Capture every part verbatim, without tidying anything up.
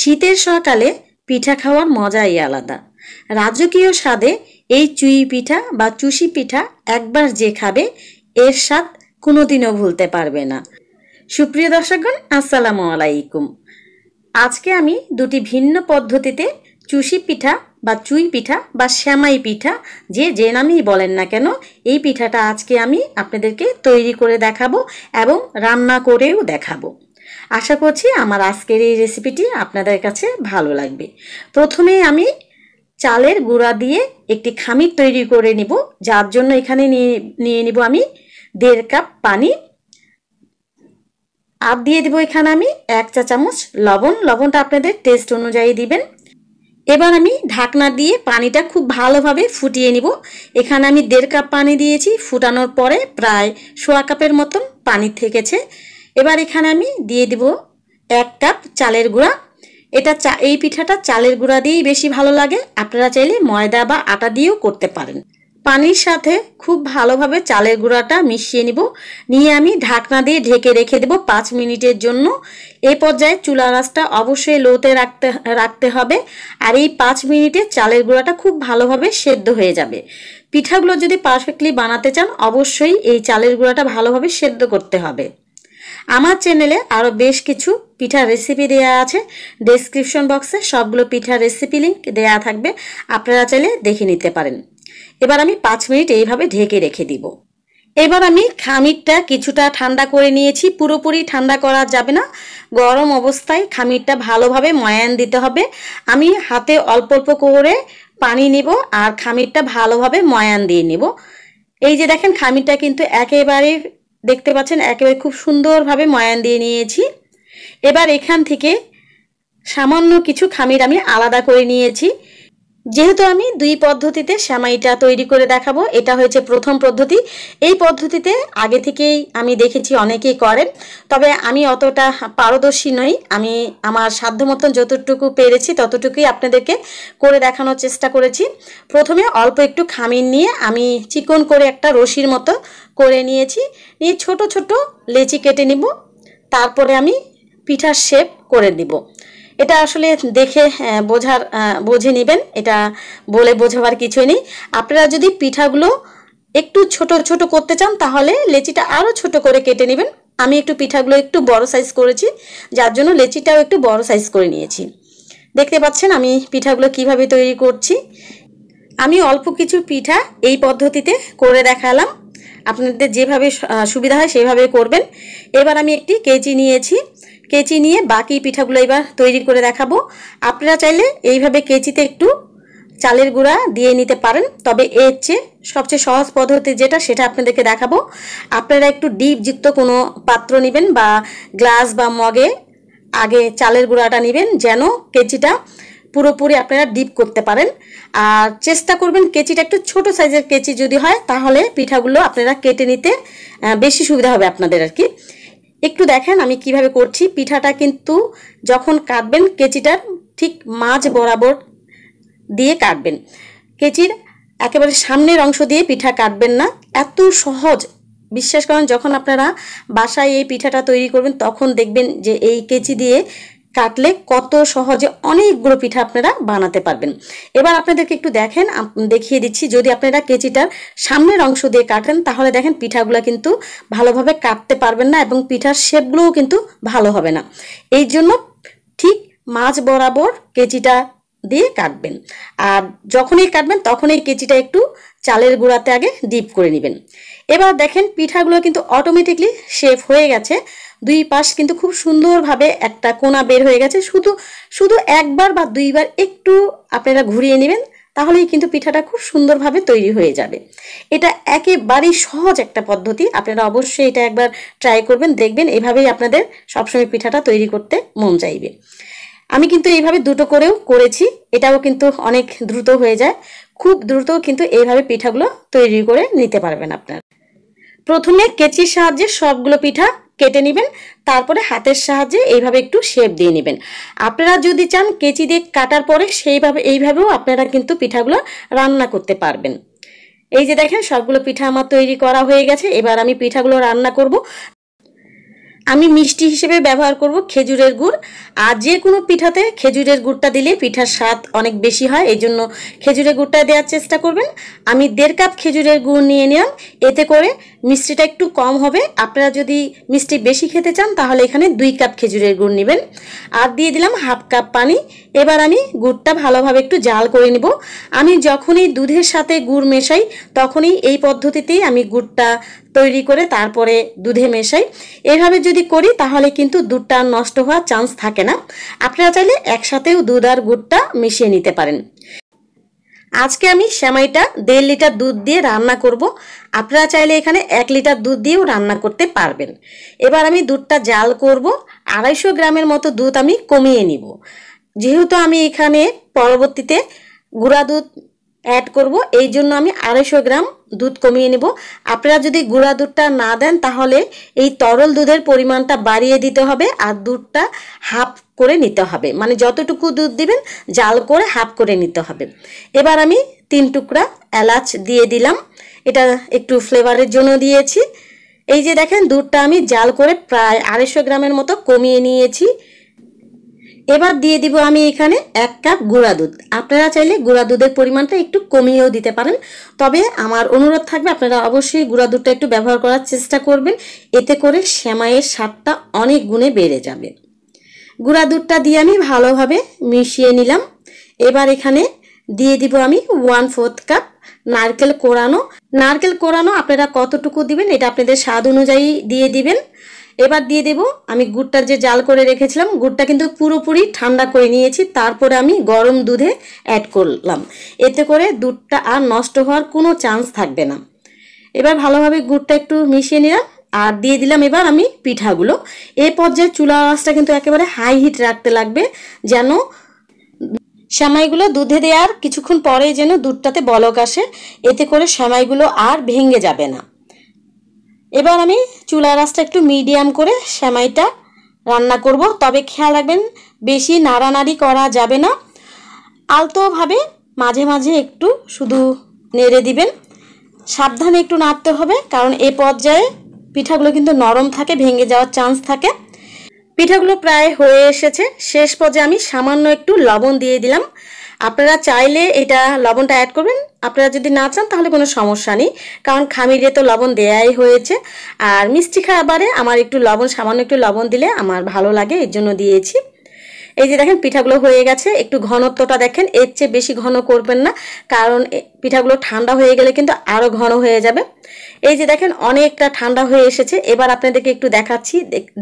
শীতের সকালে পিঠা খাওয়ার মজাই আলাদা। রাজকীয় স্বাদে এই চুই পিঠা বা চুষি পিঠা একবার যে খাবে এর স্বাদ কোনোদিনও ভুলতে পারবে না। সুপ্রিয় দর্শকগণ, আসসালামু আলাইকুম। আজকে আমি দুটি ভিন্ন পদ্ধতিতে চুষি পিঠা বা চুই পিঠা বা সেমাই পিঠা, যে যে নামেই বলেন না কেন, এই পিঠাটা আজকে আমি আপনাদেরকে তৈরি করে দেখাবো এবং রান্না করেও দেখাবো। আশা করছি আমার আজকের এই রেসিপিটি আপনাদের কাছে ভালো লাগবে। প্রথমে আমি চালের গুঁড়া দিয়ে একটি খামির তৈরি করে নিব, যার জন্য এখানে নিয়ে নিয়ে নিব আমি দেড় কাপ পানি আর দিয়ে দেব এখানে আমি এক চা চামচ লবণ। লবণটা আপনাদের টেস্ট অনুযায়ী দিবেন। এবার আমি ঢাকনা দিয়ে পানিটা খুব ভালোভাবে ফুটিয়ে নিব। এখানে আমি দেড় কাপ পানি দিয়েছি, ফুটানোর পরে প্রায় সোয়া কাপের মতন পানি থেকেছে। এবার এখানে আমি দিয়ে দিব এক কাপ চালের গুঁড়া। এটা চা এই পিঠাটা চালের গুঁড়া দিয়েই বেশি ভালো লাগে। আপনারা চাইলে ময়দা বা আটা দিয়েও করতে পারেন। পানির সাথে খুব ভালোভাবে চালের গুঁড়াটা মিশিয়ে নিব, নিয়ে আমি ঢাকনা দিয়ে ঢেকে রেখে দেব পাঁচ মিনিটের জন্য। এ পর্যায়ে চুলার আঁচটা অবশ্যই লোতে রাখতে রাখতে হবে। আর এই পাঁচ মিনিটে চালের গুঁড়াটা খুব ভালোভাবে সেদ্ধ হয়ে যাবে। পিঠাগুলো যদি পারফেক্টলি বানাতে চান অবশ্যই এই চালের গুঁড়াটা ভালোভাবে সেদ্ধ করতে হবে। আমার চ্যানেলে আরও বেশ কিছু পিঠার রেসিপি দেয়া আছে, ডেসক্রিপশন বক্সে সবগুলো পিঠার রেসিপি লিঙ্ক দেয়া থাকবে, আপনারা চাইলে দেখে নিতে পারেন। এবার আমি পাঁচ মিনিট এইভাবে ঢেকে রেখে দিব। এবার আমি খামিরটা কিছুটা ঠান্ডা করে নিয়েছি, পুরোপুরি ঠান্ডা করা যাবে না, গরম অবস্থায় খামিরটা ভালোভাবে ময়ান দিতে হবে। আমি হাতে অল্প অল্প করে পানি নেব আর খামিরটা ভালোভাবে ময়ান দিয়ে নেব। এই যে দেখেন, খামিরটা কিন্তু একেবারে দেখতে পাচ্ছেন একেবারে খুব সুন্দরভাবে ময়ান দিয়ে নিয়েছি। এবার এখান থেকে সামান্য কিছু খামির আমি আলাদা করে নিয়েছি। যেহেতু আমি দুই পদ্ধতিতে সেমাইটা তৈরি করে দেখাবো, এটা হয়েছে প্রথম পদ্ধতি। এই পদ্ধতিতে আগে থেকেই আমি দেখেছি অনেকেই করেন, তবে আমি অতটা পারদর্শী নই। আমি আমার সাধ্য মতন যতটুকু পেরেছি ততটুকুই আপনাদেরকে করে দেখানোর চেষ্টা করেছি। প্রথমে অল্প একটু খামির নিয়ে আমি চিকন করে একটা রশির মতো করে নিয়েছি, নিয়ে ছোট ছোট লেচি কেটে নিব। তারপরে আমি পিঠার শেপ করে দিব। এটা আসলে দেখে বোঝার বুঝে নেবেন, এটা বলে বোঝাবার কিছুই নেই। আপনারা যদি পিঠাগুলো একটু ছোট ছোট করতে চান তাহলে লেচিটা আরও ছোট করে কেটে নেবেন। আমি একটু পিঠাগুলো একটু বড় সাইজ করেছি, যার জন্য লেচিটাও একটু বড় সাইজ করে নিয়েছি। দেখতে পাচ্ছেন আমি পিঠাগুলো কিভাবে তৈরি করছি। আমি অল্প কিছু পিঠা এই পদ্ধতিতে করে দেখালাম, আপনাদের যেভাবে সুবিধা হয় সেভাবে করবেন। এবার আমি একটি কেচি নিয়েছি, কেচি নিয়ে বাকি পিঠাগুলো এবার তৈরি করে দেখাবো। আপনারা চাইলে এইভাবে কেচিতে একটু চালের গুঁড়া দিয়ে নিতে পারেন, তবে এর চেয়ে সবচেয়ে সহজ পদ্ধতি যেটা সেটা আপনাদেরকে দেখাবো। আপনারা একটু ডিপযুক্ত কোনো পাত্র নেবেন বা গ্লাস বা মগে আগে চালের গুঁড়াটা নেবেন, যেন কেচিটা পুরোপুরি আপনারা ডিপ করতে পারেন। আর চেষ্টা করবেন কেচিটা একটু ছোট সাইজের কেচি যদি হয় তাহলে পিঠাগুলো আপনারা কেটে নিতে বেশি সুবিধা হবে আপনাদের আর কি। একটু দেখেন আমি কিভাবে করছি। পিঠাটা কিন্তু যখন কাটবেন কেচিটার ঠিক মাঝ বরাবর দিয়ে কাটবেন, কেচির একেবারে সামনের অংশ দিয়ে পিঠা কাটবেন না। এত সহজ, বিশ্বাস করেন যখন আপনারা বাসায় এই পিঠাটা তৈরি করবেন তখন দেখবেন যে এই কেচি দিয়ে কাটলে কত সহজে অনেকগুলো পিঠা আপনারা বানাতে পারবেন। এবার আপনাদেরকে একটু দেখেন দেখিয়ে দিচ্ছি। যদি আপনারা কেচিটার সামনের অংশ দিয়ে কাটেন তাহলে দেখেন পিঠাগুলো কিন্তু ভালোভাবে কাটতে পারবেন না এবং পিঠার শেপগুলোও কিন্তু ভালো হবে না। এই জন্য ঠিক মাঝ বরাবর কেচিটা দিয়ে কাটবেন। আর যখনই কাটবেন তখনই কেচিটা একটু চালের গুঁড়াতে আগে ডিপ করে নেবেন। এবার দেখেন পিঠাগুলো কিন্তু অটোমেটিকলি শেপ হয়ে গেছে, দুই পাশ কিন্তু খুব সুন্দরভাবে একটা কোনা বের হয়ে গেছে। শুধু শুধু একবার বা দুইবার একটু আপনারা ঘুরিয়ে নেবেন, তাহলেই কিন্তু পিঠাটা খুব সুন্দরভাবে তৈরি হয়ে যাবে। এটা একেবারেই সহজ একটা পদ্ধতি, আপনারা অবশ্যই এটা একবার ট্রাই করবেন, দেখবেন এভাবেই আপনাদের সবসময় পিঠাটা তৈরি করতে মন চাইবে। আমি কিন্তু এইভাবে দুটো করেও করেছি, এটাও কিন্তু অনেক দ্রুত হয়ে যায়। খুব দ্রুত কিন্তু এইভাবে পিঠাগুলো তৈরি করে নিতে পারবেন আপনারা। প্রথমে কেচির সাহায্যে সবগুলো পিঠা কেটে নেবেন, তারপরে হাতের সাহায্যে এইভাবে একটু শেপ দিয়ে নেবেন। আপনারা যদি চান কেচি দিয়ে কাটার পরে সেইভাবে এইভাবেও আপনারা কিন্তু পিঠাগুলো রান্না করতে পারবেন। এই যে দেখেন সবগুলো পিঠা আমার তৈরি করা হয়ে গেছে। এবার আমি পিঠাগুলো রান্না করব। आमी मिष्टी हिसेबे व्यवहार करब खेजुरेर गुड़ और जे कोनो पिठाते खेजुरेर गुड़टा दिले पिठार स्वाद अनेक बेशी हय एइजोन्नो खेजुरेर गुड़टा देওয়ার चेष्टा करबेन। आमी देড় कप खेजुरेर गुड़ निये निलाम, एते करे मिष्टिटा एकटु कम होबे। आपनारा जोदि मिष्टि बेशी खेते चान ताहले एखाने दुई कप खेजुरेर गुड़ नेबेन और दिये दिलाम हाफ कप पानी। एबार आमी गुड़टा भालोभाबे एकटु जाल करे निब। आमी जखोनी दुधेर साथे गुड़ मेशाई तखोनी एई पद्धतितेई आमी गुड़टा तैरी करे तारपरे दुधे मेशाई। एइभाबे जोदि करी ताहले किन्तु दूधटा नष्ट होवार चान्स थाके ना। आपनारा चाइले एकसाथेओ दूध आर गुड़टा मिशिये निते पारेन। আজকে আমি সেমাইটা দেড় লিটার দুধ দিয়ে রান্না করব। আপনারা চাইলে এখানে এক লিটার দুধ দিয়েও রান্না করতে পারবেন। এবার আমি দুধটা জাল করব। আড়াইশো গ্রামের মতো দুধ আমি কমিয়ে নিব, যেহেতু আমি এখানে পরবর্তীতে গুঁড়া দুধ অ্যাড করব, এই জন্য আমি আড়াইশো গ্রাম দুধ কমিয়ে নিব। আপনারা যদি গুঁড়া দুধটা না দেন তাহলে এই তরল দুধের পরিমাণটা বাড়িয়ে দিতে হবে আর দুধটা হাফ করে নিতে হবে, মানে যতটুকু দুধ দিবেন জাল করে হাফ করে নিতে হবে। এবার আমি তিন টুকরা এলাচ দিয়ে দিলাম, এটা একটু ফ্লেভারের জন্য দিয়েছি। এই যে দেখেন দুধটা আমি জাল করে প্রায় আড়াইশো গ্রামের মতো কমিয়ে নিয়েছি। এবার দিয়ে দিব আমি এখানে এক কাপ গুঁড়া দুধ। আপনারা চাইলে গুঁড়া দুধের পরিমাণটা একটু কমিয়েও দিতে পারেন, তবে আমার অনুরোধ থাকবে আপনারা অবশ্যই গুঁড়া দুধটা একটু ব্যবহার করার চেষ্টা করবেন, এতে করে সেমাইয়ের স্বাদটা অনেক গুণে বেড়ে যাবে। গুঁড়া দুধটা দিয়ে আমি ভালোভাবে মিশিয়ে নিলাম। এবার এখানে দিয়ে দিব আমি ওয়ান ফোর্থ কাপ নারকেল কোরানো। নারকেল কোরানো আপনারা কতটুকু দিবেন এটা আপনাদের স্বাদ অনুযায়ী দিয়ে দিবেন। এবার দিয়ে দেব আমি গুড়টা যে জাল করে রেখেছিলাম, গুড়টা কিন্তু পুরোপুরি ঠান্ডা করে নিয়েছি, তারপরে আমি গরম দুধে অ্যাড করলাম, এতে করে দুধটা আর নষ্ট হওয়ার কোনো চান্স থাকবে না। এবার ভালোভাবে গুড়টা একটু মিশিয়ে নিলাম আর দিয়ে দিলাম এবার আমি পিঠাগুলো। এই পর্যায়ে চুলার আঁচটা কিন্তু একেবারে হাই হিট রাখতে লাগবে, যেন সেমাইগুলো দুধে দেওয়ার কিছুক্ষণ পরেই যেন দুধটাতে বলক আসে, এতে করে সেমাইগুলো আর ভেঙে যাবে না। এবার আমি চুলার আঁচটা একটু মিডিয়াম করে সেমাইটা রান্না করব, তবে খেয়াল রাখবেন বেশি নাড়ানাড়ি করা যাবে না, আলতোভাবে মাঝে মাঝে একটু শুধু নেড়ে দিবেন। সাবধানে একটু নাড়তে হবে, কারণ এই পর্যায়ে পিঠাগুলো কিন্তু নরম থাকে, ভেঙে যাওয়ার চান্স থাকে। পিঠাগুলো প্রায় হয়ে এসেছে, শেষ পর্যায়ে আমি সামান্য একটু লবণ দিয়ে দিলাম। আপনারা চাইলে এটা লবণটা অ্যাড করবেন, আপনারা যদি না চান তাহলে কোনো সমস্যা নেই, কারণ খামিরে তো লবণ দেয়াই হয়েছে। আর মিষ্টি খাবারে আমার একটু লবণ, সামান্য একটু লবণ দিলে আমার ভালো লাগে, এর জন্য দিয়েছি। এই যে দেখেন পিঠাগুলো হয়ে গেছে, একটু ঘনত্বটা দেখেন, এর চেয়ে বেশি ঘন করবেন না, কারণ পিঠাগুলো ঠান্ডা হয়ে গেলে কিন্তু আরও ঘন হয়ে যাবে। এই যে দেখেন অনেকটা ঠান্ডা হয়ে এসেছে। এবার আপনাদেরকে একটু দেখাচ্ছি,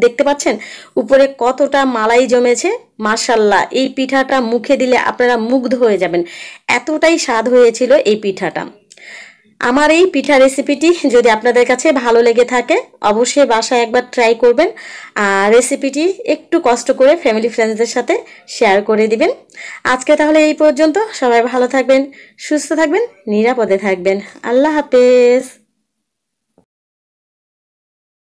দেখতে পাচ্ছেন উপরে কতটা মালাই জমেছে। মাশাল্লাহ, এই পিঠাটা মুখে দিলে আপনারা মুগ্ধ হয়ে যাবেন, এতটাই স্বাদ হয়েছিল এই পিঠাটা। আমার এই পিঠা রেসিপিটি যদি আপনাদের কাছে ভালো লেগে থাকে অবশ্যই বাসায় একবার ট্রাই করবেন, আর রেসিপিটি একটু কষ্ট করে ফ্যামিলি ফ্রেন্ডসদের সাথে শেয়ার করে দিবেন। আজকে তাহলে এই পর্যন্ত, সবাই ভালো থাকবেন, সুস্থ থাকবেন, নিরাপদে থাকবেন। আল্লাহ হাফেজ।